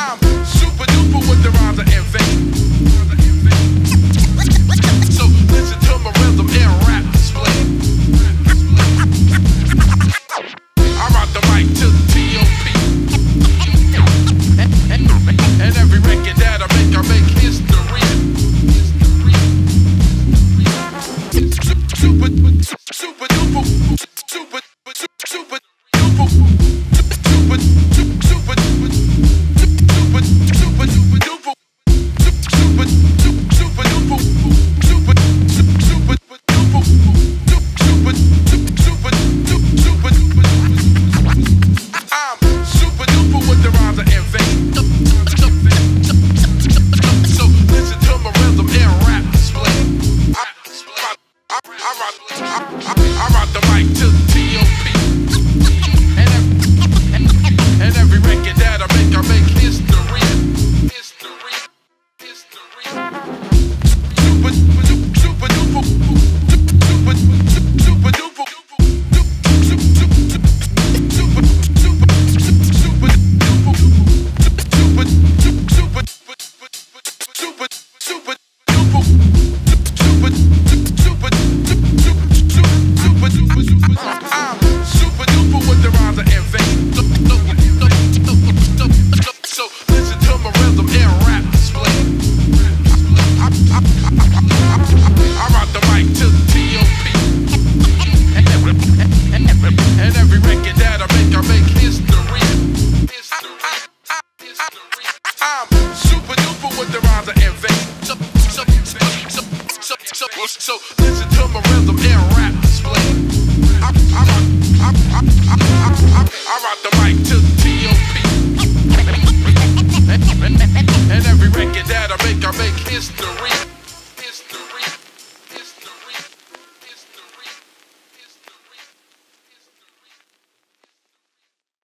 I'm super duper with the rhymes I invent. So listen to my rhythm and rap display. I rock the mic to the T.O.P. And every record that I make history. Super duper. I rock the mic to the T.O.P. And every record that I make history. Super duper, super duper, so listen to my rhythm and rap display. I rock the mic to the T.O.P. And every record that I make history.